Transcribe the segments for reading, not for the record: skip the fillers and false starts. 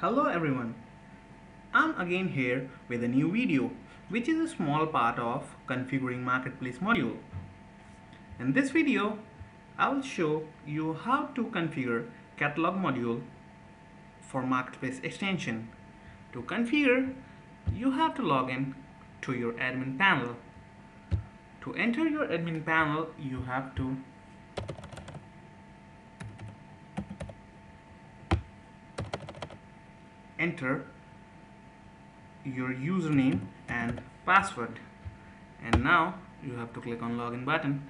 Hello everyone, I'm again here with a new video, which is a small part of configuring marketplace module. In this video, I will show you how to configure catalog module for marketplace extension. To configure, you have to log in to your admin panel. To enter your admin panel, you have to enter your username and password, and now you have to click on login button.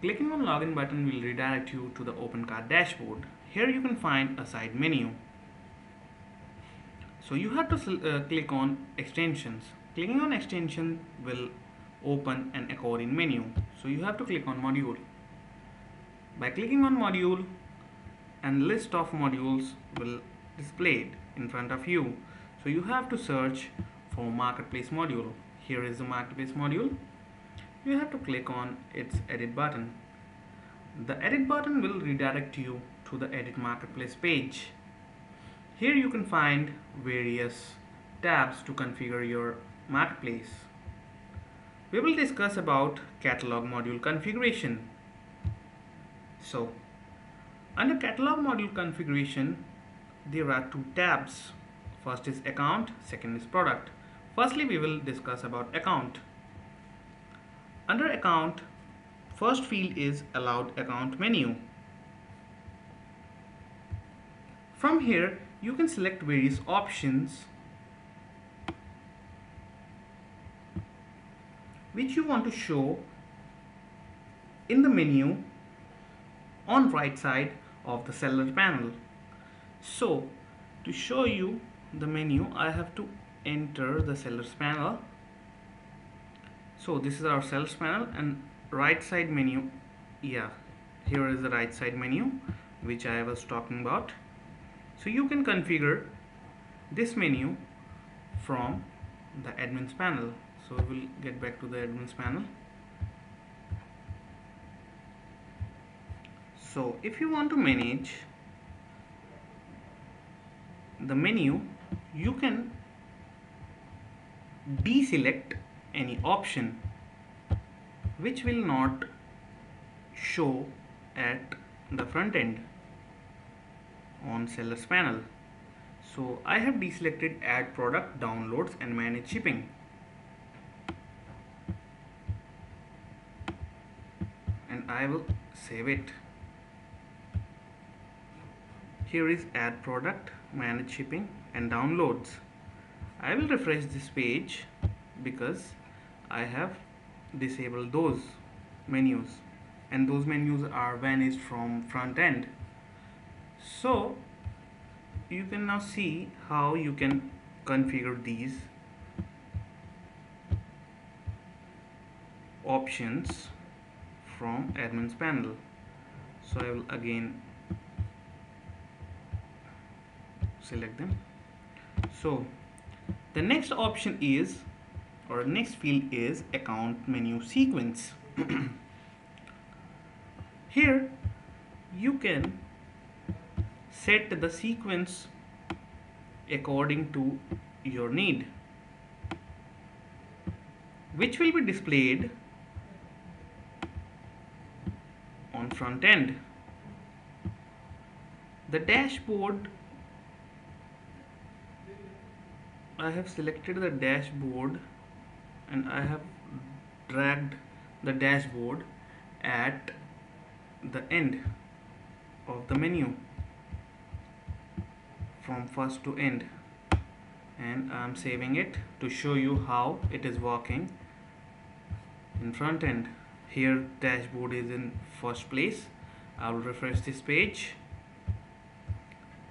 Clicking on login button will redirect you to the OpenCart dashboard. Here you can find a side menu, so you have to click on extensions. Clicking on extension will open an accordion menu, so you have to click on module. By clicking on module, and list of modules will displayed in front of you, so you have to search for marketplace module. Here is the marketplace module. You have to click on its edit button. The edit button will redirect you to the edit marketplace page. Here you can find various tabs to configure your marketplace. We will discuss about catalog module configuration. So under catalog module configuration, there are two tabs. First is account, second is product. Firstly, we will discuss about account. Under account, first field is allowed account menu. From here you can select various options which you want to show in the menu on right side of the seller panel. So to show you the menu, I have to enter the sellers panel. So this is our sellers panel, and right side menu, here is the right side menu which I was talking about. So you can configure this menu from the admins panel. So we will get back to the admins panel. So if you want to manage the menu, you can deselect any option which will not show at the front end on sellers panel. So I have deselected add product, downloads and manage shipping, and I will save it. Here is add product, manage shipping and downloads. I will refresh this page because I have disabled those menus, and those menus are vanished from front end. So you can now see how you can configure these options from admins panel. So I will again select them. So the next option is, or next field is account menu sequence. Here you can set the sequence according to your need, which will be displayed on front end. The dashboard, I have selected the dashboard and I have dragged the dashboard at the end of the menu from first to end, and I'm saving it to show you how it is working in front end. Here dashboard is in first place. I will refresh this page,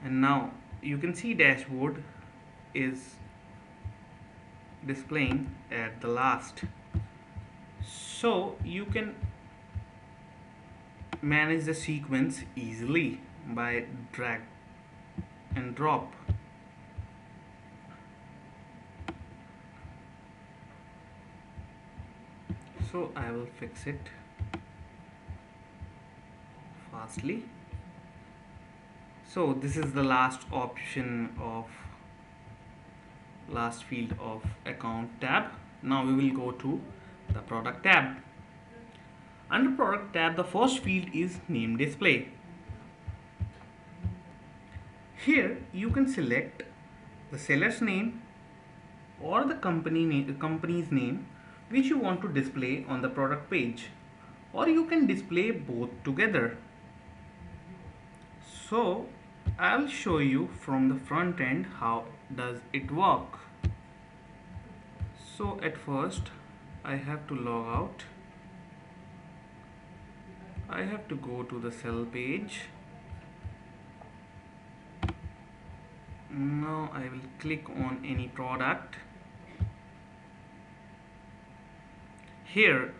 and now you can see dashboard is displaying at the last. So you can manage the sequence easily by drag and drop. So I will fix it fastly. So this is the last option of last field of account tab. Now we will go to the product tab. Under product tab, the first field is name display. Here you can select the seller's name or the company's name which you want to display on the product page, or you can display both together. So I'll show you from the front end how does it work. So at first I have to log out. I have to go to the sell page. Now I will click on any product. Here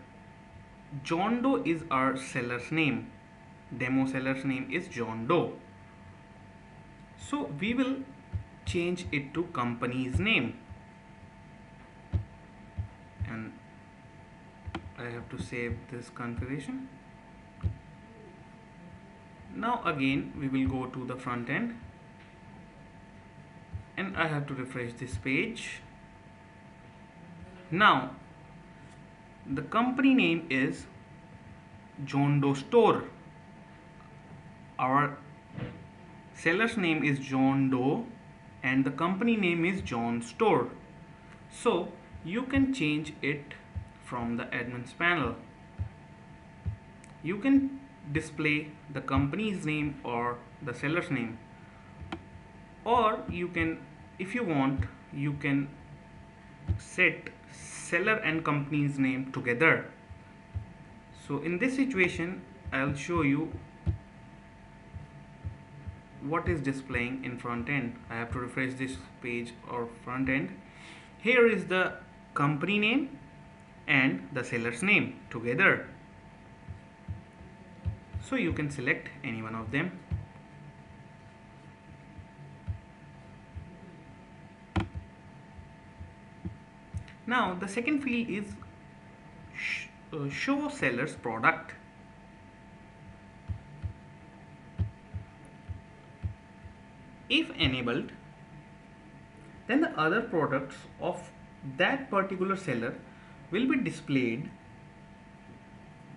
John Doe is our seller's name. Demo seller's name is John Doe. So we will change it to company's name, and I have to save this configuration. Now again we will go to the front end, and I have to refresh this page. Now the company name is John Doe Store. Our seller's name is John Doe and the company name is John Store. So you can change it from the admin's panel. You can display the company's name or the seller's name, or you can, if you want, you can set seller and company's name together. So in this situation I'll show you what is displaying in front end. I have to refresh this page or front end. Here is the company name and the seller's name together. So you can select any one of them. Now the second field is show seller's product. If enabled, then the other products of that particular seller will be displayed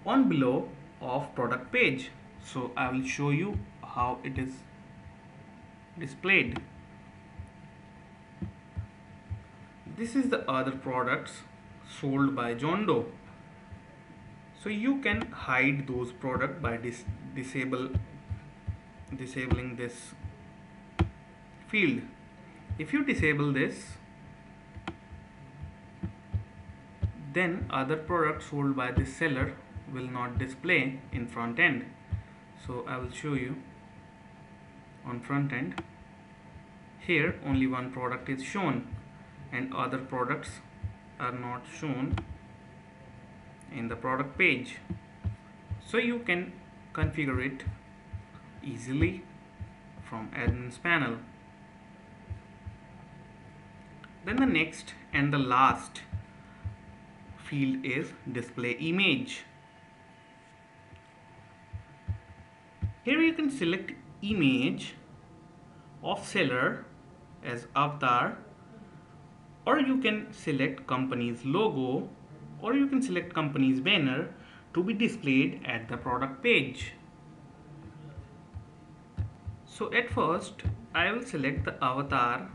on below of product page. So I will show you how it is displayed. This is the other products sold by John Doe. So you can hide those products by disabling this field. If you disable this, then other products sold by this seller will not display in front end. So I will show you on front end. Here only one product is shown and other products are not shown in the product page. So you can configure it easily from admin's panel. Then the next and the last field is display image. Here you can select image of seller as avatar, or you can select company's logo, or you can select company's banner to be displayed at the product page. So at first I will select the avatar,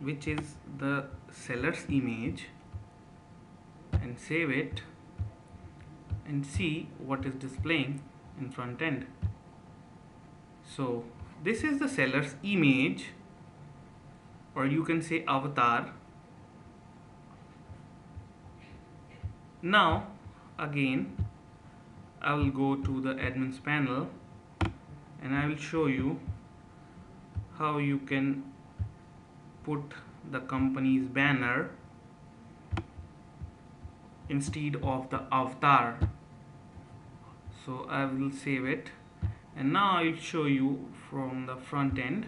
which is the seller's image, and save it and see what is displaying in front end. So this is the seller's image, or you can say avatar. Now again I will go to the admin's panel and I will show you how you can put the company's banner instead of the avatar. So I will save it, and now I will show you from the front end.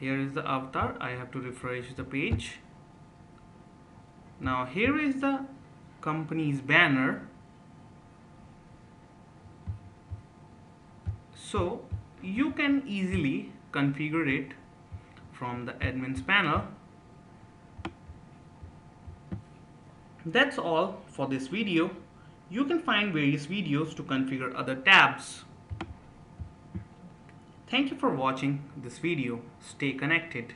Here is the avatar. I have to refresh the page. Now here is the company's banner. So you can easily configure it from the admins panel. That's all for this video. You can find various videos to configure other tabs. Thank you for watching this video. Stay connected.